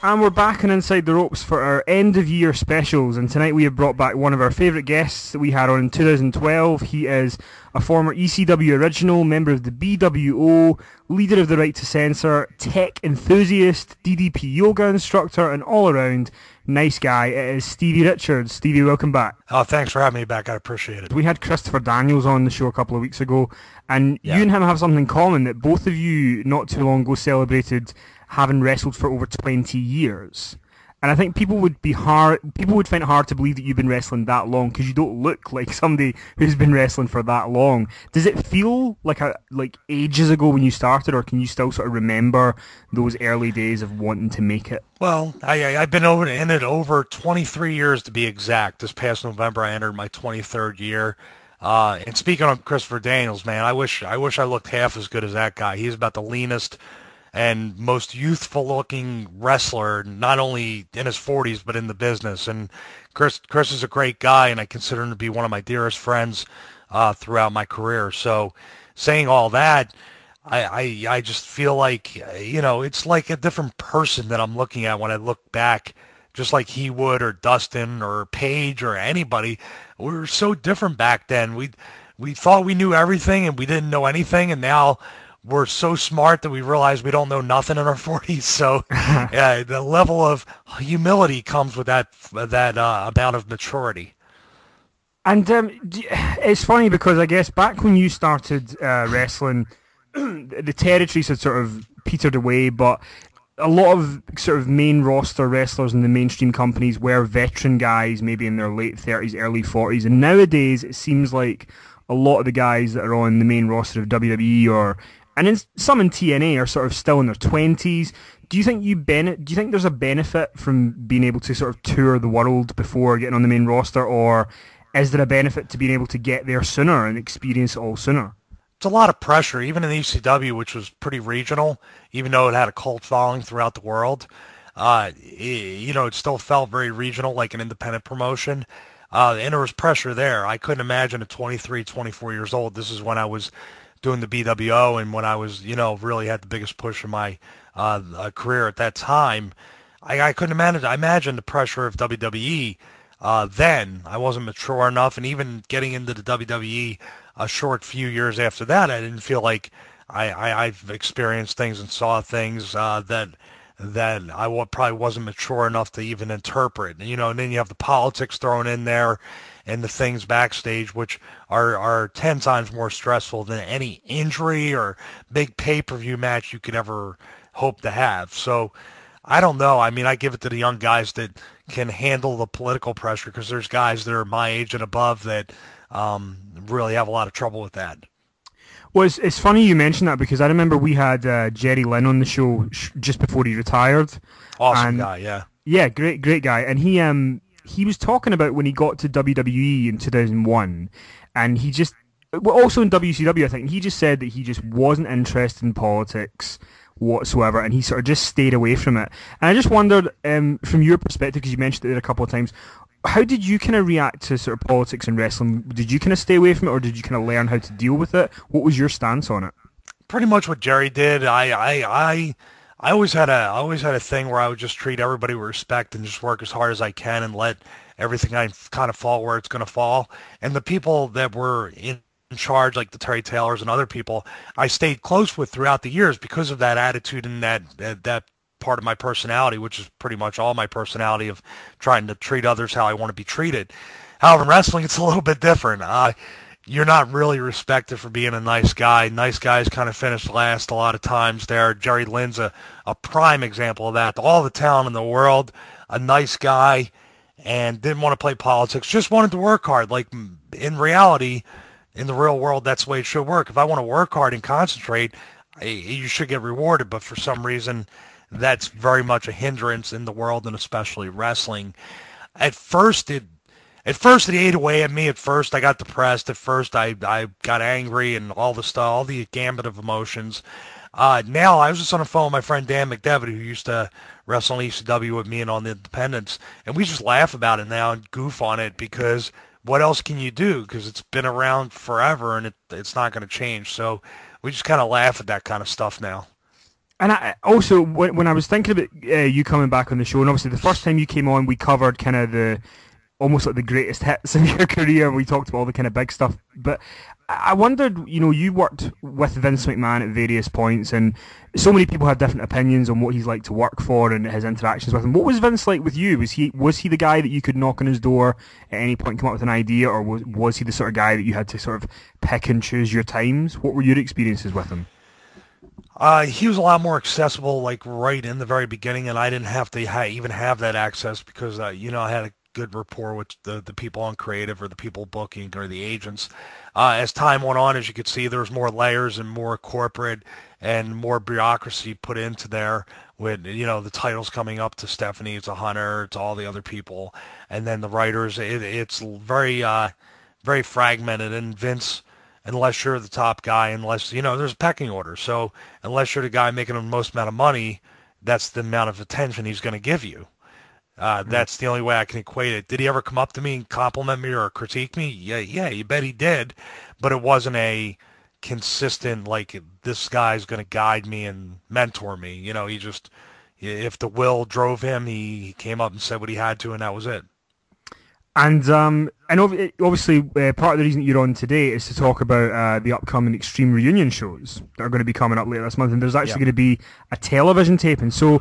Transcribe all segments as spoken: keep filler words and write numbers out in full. And we're back on Inside the Ropes for our end-of-year specials, and tonight we have brought back one of our favourite guests that we had on in two thousand twelve. He is a former E C W original, member of the B W O, leader of the Right to Censor, tech enthusiast, D D P Yoga instructor, and all-around nice guy. It is Stevie Richards. Stevie, welcome back. Oh, thanks for having me back. I appreciate it. We had Christopher Daniels on the show a couple of weeks ago, and yeah. you and him have something in common, that both of you not too long ago celebrated having wrestled for over twenty years. And I think people would be hard, people would find it hard to believe that you've been wrestling that long, because you don't look like somebody who's been wrestling for that long. Does it feel like a, like ages ago when you started, or can you still sort of remember those early days of wanting to make it? Well, I, I've been over, in it over twenty-three years to be exact. This past November, I entered my twenty-third year. Uh, and speaking of Christopher Daniels, man, I wish I wish I looked half as good as that guy. He's about the leanest and most youthful-looking wrestler, not only in his forties, but in the business. And Chris, Chris is a great guy, and I consider him to be one of my dearest friends uh, throughout my career. So saying all that, I, I, I just feel like, you know, it's like a different person that I'm looking at when I look back, just like he would, or Dustin, or Paige, or anybody. We were so different back then. We, we thought we knew everything, and we didn't know anything, and now we're so smart that we realize we don't know nothing in our forties. So yeah, the level of humility comes with that that uh, amount of maturity. And um, it's funny because I guess back when you started uh, wrestling, the territories had sort of petered away, but a lot of sort of main roster wrestlers in the mainstream companies were veteran guys, maybe in their late thirties, early forties. And nowadays it seems like a lot of the guys that are on the main roster of W W E or And in, some in T N A are sort of still in their twenties. Do you think you ben- Do you think there's a benefit from being able to sort of tour the world before getting on the main roster, or is there a benefit to being able to get there sooner and experience it all sooner? It's a lot of pressure, even in E C W, which was pretty regional, even though it had a cult following throughout the world. Uh, it, you know, it still felt very regional, like an independent promotion. Uh, and there was pressure there. I couldn't imagine at twenty-three, twenty-four years old. This is when I was doing the B W O, and when I was, you know, really had the biggest push in my uh, career at that time. I, I couldn't imagine, I imagine the pressure of W W E uh, then. I wasn't mature enough, and even getting into the W W E a short few years after that, I didn't feel like I, I, I've experienced things and saw things uh, that that I w probably wasn't mature enough to even interpret. You know, and then you have the politics thrown in there, and the things backstage, which are, are ten times more stressful than any injury or big pay-per-view match you could ever hope to have. So I don't know. I mean, I give it to the young guys that can handle the political pressure, because there's guys that are my age and above that um, really have a lot of trouble with that. Well, it's, it's funny you mentioned that, because I remember we had uh, Jerry Lynn on the show sh just before he retired. Awesome and, guy, yeah. Yeah, great, great guy. And he... um. He was talking about when he got to W W E in two thousand one, and he just, well, also in W C W, I think, and he just said that he just wasn't interested in politics whatsoever, and he sort of just stayed away from it. And I just wondered, um, from your perspective, because you mentioned it a couple of times, how did you kind of react to sort of politics and wrestling? Did you kind of stay away from it, or did you kind of learn how to deal with it? What was your stance on it? Pretty much what Jerry did. I, I, I... I always had a I always had a thing where I would just treat everybody with respect and just work as hard as I can and let everything I kind of fall where it's going to fall. And the people that were in charge, like the Terry Taylors and other people, I stayed close with throughout the years because of that attitude and that uh, that part of my personality, which is pretty much all my personality, of trying to treat others how I want to be treated. However, in wrestling, it's a little bit different. Uh, you're not really respected for being a nice guy. Nice guys kind of finish last a lot of times there. Jerry Lynn's a, a prime example of that. All the talent in the world, a nice guy, and didn't want to play politics, just wanted to work hard. Like, in reality, in the real world, that's the way it should work. If I want to work hard and concentrate, I, you should get rewarded, but for some reason, that's very much a hindrance in the world, and especially wrestling. At first, it At first, it ate away at me. At first, I got depressed. At first, I, I got angry and all the stuff, all the gambit of emotions. Uh, now, I was just on the phone with my friend Dan McDevitt, who used to wrestle in E C W with me and on the independents, and we just laugh about it now and goof on it, because what else can you do? Because it's been around forever, and it, it's not going to change. So we just kind of laugh at that kind of stuff now. And I also, when, when I was thinking about uh, you coming back on the show, and obviously the first time you came on, we covered kind of the almost like the greatest hits of your career. We talked about all the kind of big stuff. But I wondered, you know, you worked with Vince McMahon at various points, and so many people have different opinions on what he's like to work for and his interactions with him. What was Vince like with you? Was he was he the guy that you could knock on his door at any point and come up with an idea, or was, was he the sort of guy that you had to sort of pick and choose your times? What were your experiences with him? Uh, he was a lot more accessible, like right in the very beginning, and I didn't have to ha- even have that access because, uh, you know, I had a good rapport with the, the people on creative or the people booking or the agents. Uh, as time went on, as you could see, there was more layers and more corporate and more bureaucracy put into there with, you know, the titles coming up to Stephanie, it's a Hunter, it's all the other people, and then the writers. It, it's very, uh, very fragmented, and Vince, unless you're the top guy, unless, you know, there's a pecking order. So unless you're the guy making the most amount of money, that's the amount of attention he's going to give you. Uh, mm-hmm. That's the only way I can equate it. Did he ever come up to me and compliment me or critique me? Yeah, yeah, you bet he did. But it wasn't a consistent, like, this guy's going to guide me and mentor me. You know, he just, if the will drove him, he came up and said what he had to, and that was it. And um, and obviously, uh, part of the reason you're on today is to talk about uh, the upcoming Extreme Reunion shows that are going to be coming up later this month. And there's actually yeah. going to be a television taping. So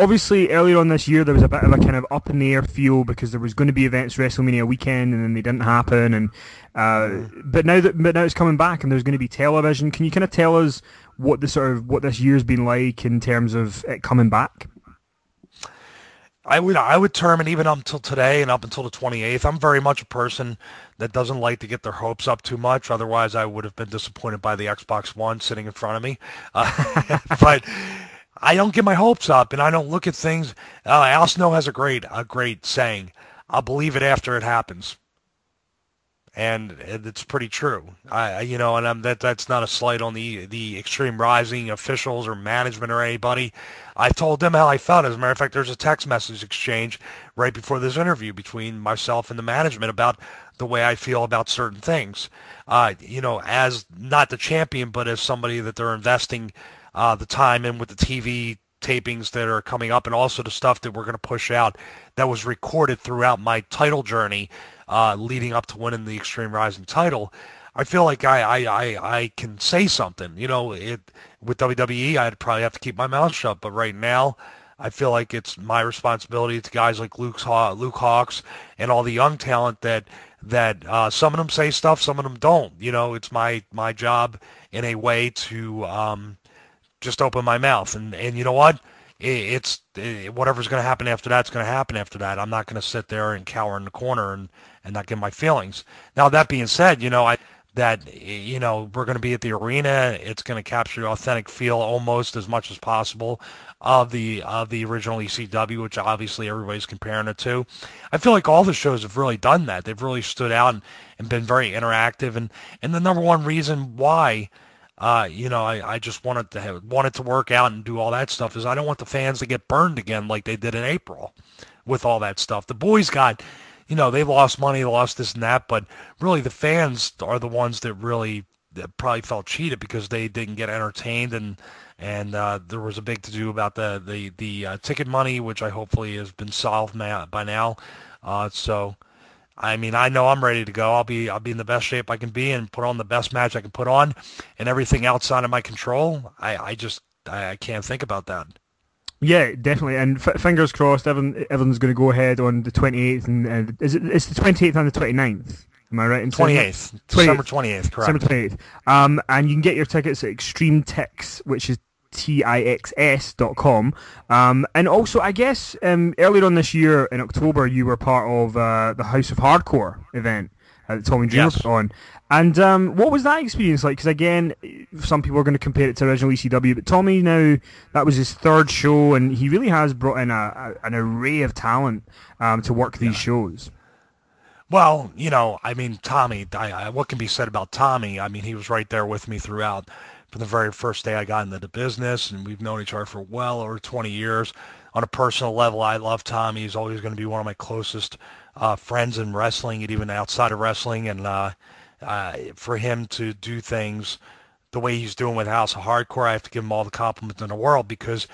obviously, earlier on this year, there was a bit of a kind of up-in-the-air feel because there was going to be events WrestleMania weekend, and then they didn't happen. And uh, but now that but now it's coming back, and there's going to be television. Can you kind of tell us what the sort of what this year's been like in terms of it coming back? I would I would term, and even up until today and up until the twenty-eighth, I'm very much a person that doesn't like to get their hopes up too much. Otherwise, I would have been disappointed by the Xbox One sitting in front of me. Uh, but I don't get my hopes up, and I don't look at things. Uh, Al Snow has a great a great saying, "I'll believe it after it happens." And it's pretty true. I, you know, and I'm, that that's not a slight on the the Extreme Rising officials or management or anybody. I told them how I felt. As a matter of fact, there's a text message exchange right before this interview between myself and the management about the way I feel about certain things. Uh, you know, as not the champion, but as somebody that they're investing uh, the time in with the T V tapings that are coming up, and also the stuff that we're going to push out that was recorded throughout my title journey uh, leading up to winning the Extreme Rising title. I feel like I, I, I, I can say something. You know, it with W W E, I'd probably have to keep my mouth shut, but right now I feel like it's my responsibility to guys like Luke, Luke Hawks and all the young talent that that uh, some of them say stuff, some of them don't. You know, it's my, my job in a way to um, just open my mouth. And, and you know what? It's it, whatever's going to happen after that's going to happen after that. I'm not going to sit there and cower in the corner and, and not get my feelings. Now, that being said, you know, I that, you know, we're going to be at the arena. It's going to capture the authentic feel almost as much as possible of the of the original E C W, which obviously everybody's comparing it to. I feel like all the shows have really done that. They've really stood out and, and been very interactive. And, and the number one reason why Uh, you know, I, I just wanted to have, wanted to work out and do all that stuff is I don't want the fans to get burned again like they did in April with all that stuff. The boys got, you know, they lost money, they lost this and that, but really the fans are the ones that really that probably felt cheated because they didn't get entertained, and and uh, there was a big to-do about the, the, the uh, ticket money, which I hopefully has been solved now, by now. Uh, so, I mean, I know I'm ready to go. I'll be I'll be in the best shape I can be and put on the best match I can put on, and everything outside of my control, I, I just I, I can't think about that. Yeah, definitely. And f- fingers crossed, everyone, everything's going to go ahead on the twenty-eighth. And uh, is it, it's the twenty-eighth and the twenty-ninth. Am I right? In twenty-eighth. December twenty-eighth, correct. December twenty-eighth. Um, and you can get your tickets at Extreme Ticks, which is T I X S dot com. Um, and also, I guess, um, earlier on this year, in October, you were part of uh, the House of Hardcore event that Tommy Dreamer yes. put on. And um, what was that experience like? Because, again, some people are going to compare it to original E C W, but Tommy now, that was his third show, and he really has brought in a, a, an array of talent um, to work these yeah. shows. Well, you know, I mean, Tommy, I, I, what can be said about Tommy? I mean, he was right there with me throughout. From the very first day I got into the business, and we've known each other for well over twenty years. On a personal level, I love Tommy. He's always going to be one of my closest uh, friends in wrestling and even outside of wrestling. And uh, uh, for him to do things the way he's doing with House of Hardcore, I have to give him all the compliments in the world, because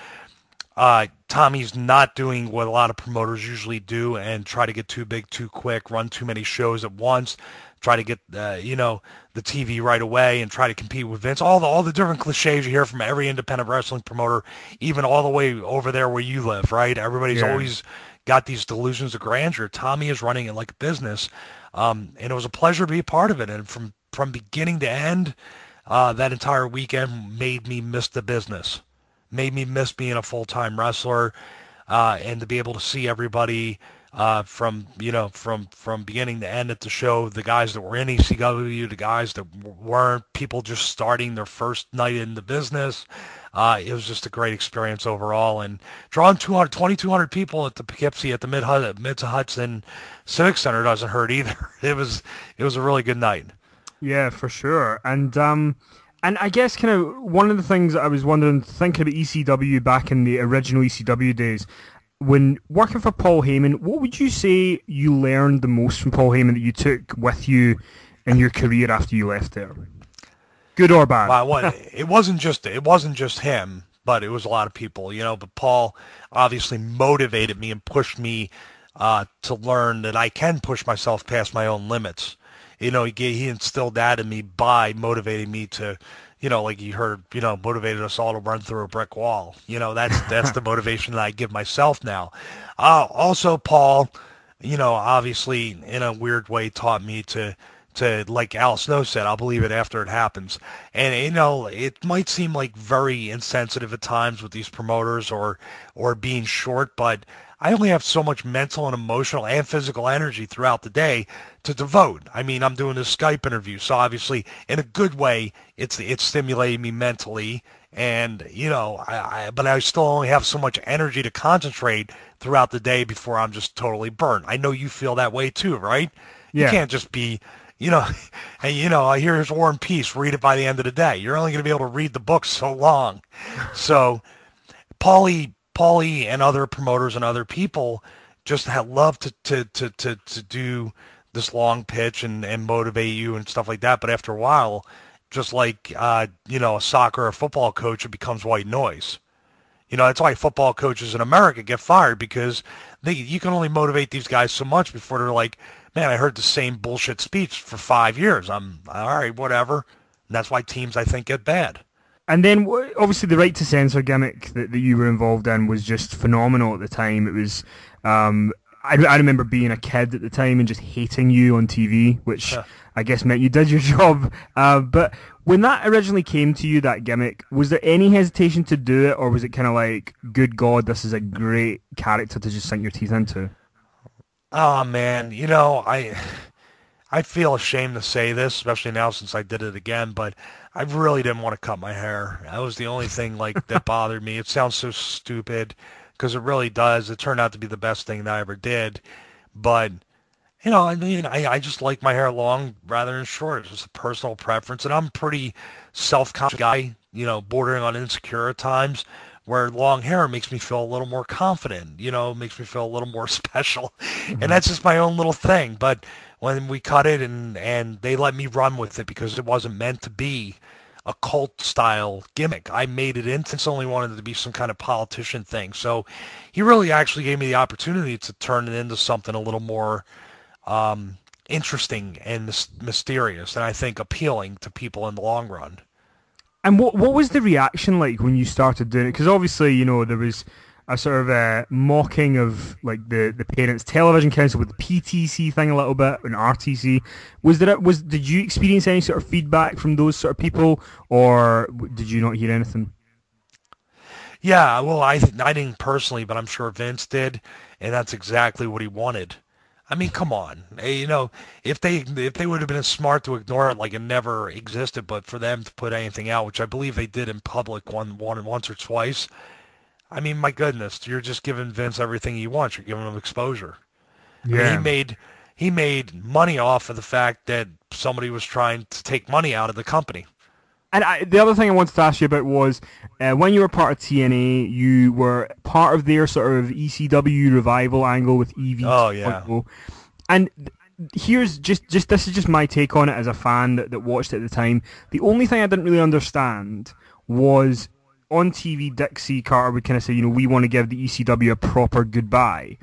uh, Tommy's not doing what a lot of promoters usually do and try to get too big too quick, run too many shows at once, try to get uh, you know, the T V right away and try to compete with Vince. All the all the different cliches you hear from every independent wrestling promoter, even all the way over there where you live, right? Everybody's yeah. always got these delusions of grandeur. Tommy is running it like a business, um, and it was a pleasure to be a part of it. And from from beginning to end, uh, that entire weekend made me miss the business, made me miss being a full-time wrestler, uh, and to be able to see everybody uh, from you know from from beginning to end at the show, the guys that were in E C W, the guys that weren't, people just starting their first night in the business. Uh, it was just a great experience overall, and drawing two hundred, twenty-two hundred people at the Poughkeepsie at the Mid-Hudson Civic Center doesn't hurt either. It was it was a really good night. Yeah, for sure. And um, and I guess kind of one of the things that I was wondering, thinking about E C W back in the original E C W days, when working for Paul Heyman, what would you say you learned the most from Paul Heyman that you took with you in your career after you left there? Good or bad? Well, it wasn't just it wasn't just him, but it was a lot of people, you know. But Paul obviously motivated me and pushed me uh, to learn that I can push myself past my own limits. You know, he he instilled that in me by motivating me to, you know, like you heard, you know, motivated us all to run through a brick wall. You know, that's that's the motivation that I give myself now. Uh, also, Paul, you know, obviously in a weird way taught me to. to, like Al Snow said, I'll believe it after it happens. And, you know, it might seem like very insensitive at times with these promoters or or being short, but I only have so much mental and emotional and physical energy throughout the day to devote. I mean, I'm doing this Skype interview, so obviously, in a good way, it's it's stimulating me mentally. And, you know, I, I but I still only have so much energy to concentrate throughout the day before I'm just totally burnt. I know you feel that way too, right? Yeah. You can't just be... You know, and you know, here's War and Peace. Read it by the end of the day. You're only going to be able to read the book so long. So, Paulie, Paulie, and other promoters and other people just have love to to to to to do this long pitch and and motivate you and stuff like that. But after a while, just like uh, you know, a soccer or football coach, it becomes white noise. You know, that's why football coaches in America get fired, because they you can only motivate these guys so much before they're like, man, I heard the same bullshit speech for five years. I'm all right, whatever. And that's why teams, I think, get bad. And then, obviously, the Right to Censor gimmick that, that you were involved in was just phenomenal at the time. It was, um, I, I remember being a kid at the time and just hating you on T V, which huh. I guess meant you did your job. Uh, but when that originally came to you, that gimmick, was there any hesitation to do it, or was it kind of like, good God, this is a great character to just sink your teeth into? Oh, man, you know, I I feel ashamed to say this, especially now since I did it again, but I really didn't want to cut my hair. That was the only thing, like, that bothered me. It sounds so stupid, because it really does. It turned out to be the best thing that I ever did. But, you know, I mean, I, I just like my hair long rather than short. It's just a personal preference. And I'm a pretty self-conscious guy, you know, bordering on insecure at times, where long hair makes me feel a little more confident, you know, makes me feel a little more special. And that's just my own little thing. But when we cut it and, and they let me run with it, because it wasn't meant to be a cult-style gimmick. I made it into, it's only wanted it to be some kind of politician thing. So he really actually gave me the opportunity to turn it into something a little more um, interesting and mysterious, and I think appealing to people in the long run. And what what was the reaction like when you started doing it? Because obviously, you know, there was a sort of a mocking of like the, the Parents Television Council with the P T C thing a little bit, and R T C. Was there a, was did you experience any sort of feedback from those sort of people, or did you not hear anything? Yeah, well, I I didn't personally, but I'm sure Vince did, and that's exactly what he wanted. I mean, come on, you know, if they if they would have been smart to ignore it like it never existed, but for them to put anything out, which I believe they did in public one, one once or twice, I mean, my goodness, you're just giving Vince everything he wants. You're giving him exposure. Yeah. I mean, he made he made money off of the fact that somebody was trying to take money out of the company. And I, the other thing I wanted to ask you about was, uh, when you were part of T N A, you were part of their sort of E C W revival angle with E V. Oh, yeah. And here's just, just this is just my take on it as a fan that, that watched it at the time. The only thing I didn't really understand was on T V, Dixie Carter would kind of say, you know, we want to give the E C W a proper goodbye.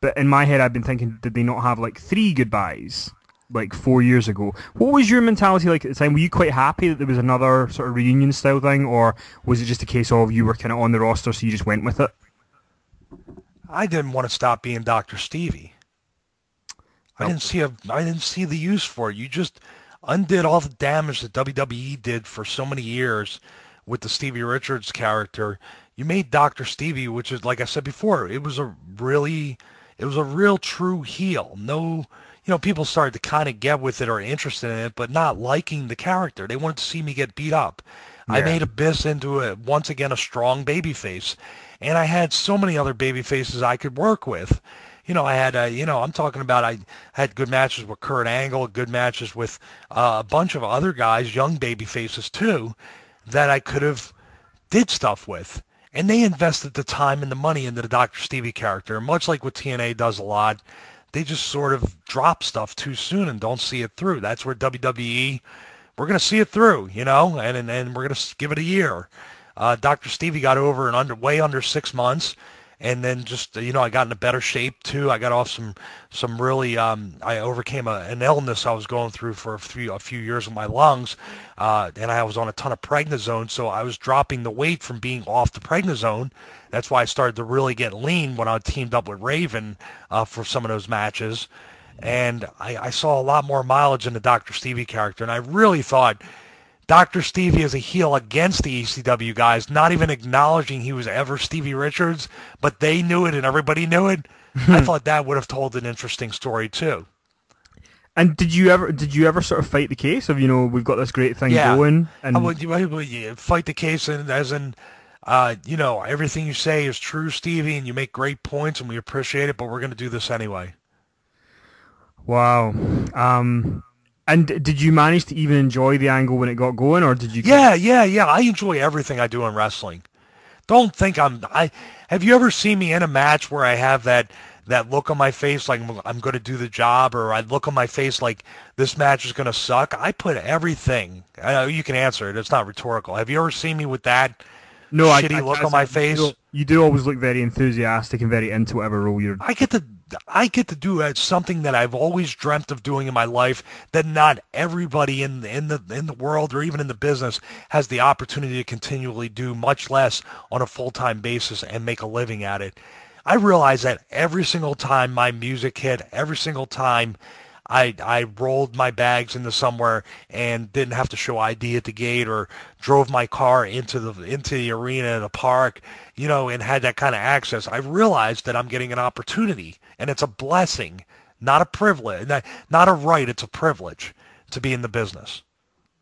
But in my head, I've been thinking, did they not have like three goodbyes like four years ago? What was your mentality like at the time? Were you quite happy that there was another sort of reunion style thing, or was it just a case of you were kind of on the roster, so you just went with it? I didn't want to stop being Doctor Stevie. I didn't see a, I didn't see the use for it. You just undid all the damage that W W E did for so many years with the Stevie Richards character. You made Doctor Stevie, which is, like I said before, it was a really, it was a real true heel. No, you know, people started to kind of get with it or interested in it, but not liking the character. They wanted to see me get beat up. Yeah. I made Abyss into, a, once again, a strong babyface. And I had so many other babyfaces I could work with. You know, I had, uh, you know, I'm talking about I had good matches with Kurt Angle, good matches with uh, a bunch of other guys, young baby faces too, that I could have did stuff with. And they invested the time and the money into the Doctor Stevie character. And much like what T N A does a lot, they just sort of drop stuff too soon and don't see it through. That's where W W E, we're going to see it through, you know, and, and, and we're going to give it a year. Uh, Doctor Stevie got over in under, way under six months. And then just, you know, I got in a better shape, too. I got off some, some really, um, I overcame a, an illness I was going through for a few, a few years with my lungs. Uh, and I was on a ton of prednisone, so I was dropping the weight from being off the prednisone. That's why I started to really get lean when I teamed up with Raven uh, for some of those matches. And I, I saw a lot more mileage in the Doctor Stevie character. And I really thought Doctor Stevie is a heel against the E C W guys, not even acknowledging he was ever Stevie Richards, but they knew it and everybody knew it. I thought that would have told an interesting story too. And did you ever did you ever sort of fight the case of, you know, we've got this great thing yeah. going? And I would, I would fight the case and as in, uh, you know, everything you say is true, Stevie, and you make great points and we appreciate it, but we're going to do this anyway. Wow. Um... And did you manage to even enjoy the angle when it got going, or did you? Yeah, yeah, yeah. I enjoy everything I do in wrestling. Don't think I'm. I have you ever seen me in a match where I have that that look on my face like I'm, I'm going to do the job, or I look on my face like this match is going to suck? I put everything. I know you can answer it. It's not rhetorical. Have you ever seen me with that no, shitty I, I, look I, I, on my face? You do, you do always look very enthusiastic and very into whatever role you're. I get the. I get to do something that I've always dreamt of doing in my life that not everybody in the, in the in the world or even in the business has the opportunity to continually do, much less on a full-time basis and make a living at it. I realize that every single time my music hit, every single time I, I rolled my bags into somewhere and didn't have to show I D at the gate or drove my car into the into the arena in a park, you know, and had that kind of access. I realized that I'm getting an opportunity, and it's a blessing, not a privilege, not, not a right. It's a privilege to be in the business.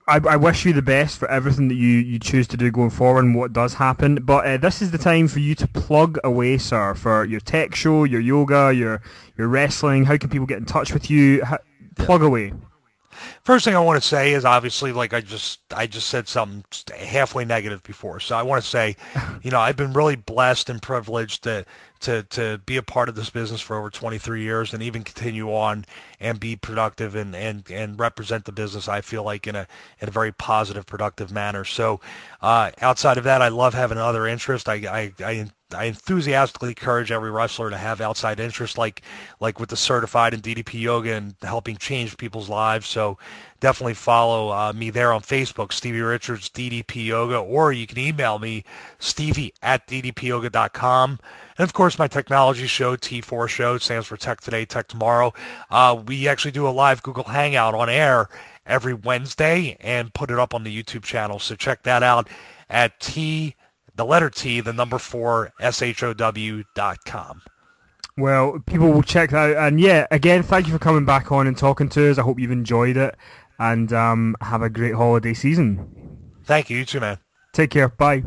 I, I wish you the best for everything that you, you choose to do going forward and what does happen. But uh, this is the time for you to plug away, sir, for your tech show, your yoga, your your wrestling. How can people get in touch with you? How, plug away. First thing I want to say is obviously, like I just I just said something halfway negative before. So I want to say, you know, I've been really blessed and privileged to to to be a part of this business for over twenty-three years and even continue on and be productive and and and represent the business, I feel like, in a in a very positive, productive manner. So uh, outside of that, I love having other interests. I I, I I enthusiastically encourage every wrestler to have outside interests, like like with the Certified and D D P Yoga and helping change people's lives. So definitely follow uh, me there on Facebook, Stevie Richards, D D P Yoga, or you can email me, stevie at d d p yoga dot com. And, of course, my technology show, T four Show, stands for Tech Today, Tech Tomorrow. Uh, we actually do a live Google Hangout on air every Wednesday and put it up on the YouTube channel. So check that out at T. The letter T, the number four, S H O W dot com. Well, people will check that out. And, yeah, again, thank you for coming back on and talking to us. I hope you've enjoyed it. And um, have a great holiday season. Thank you. You too, man. Take care. Bye.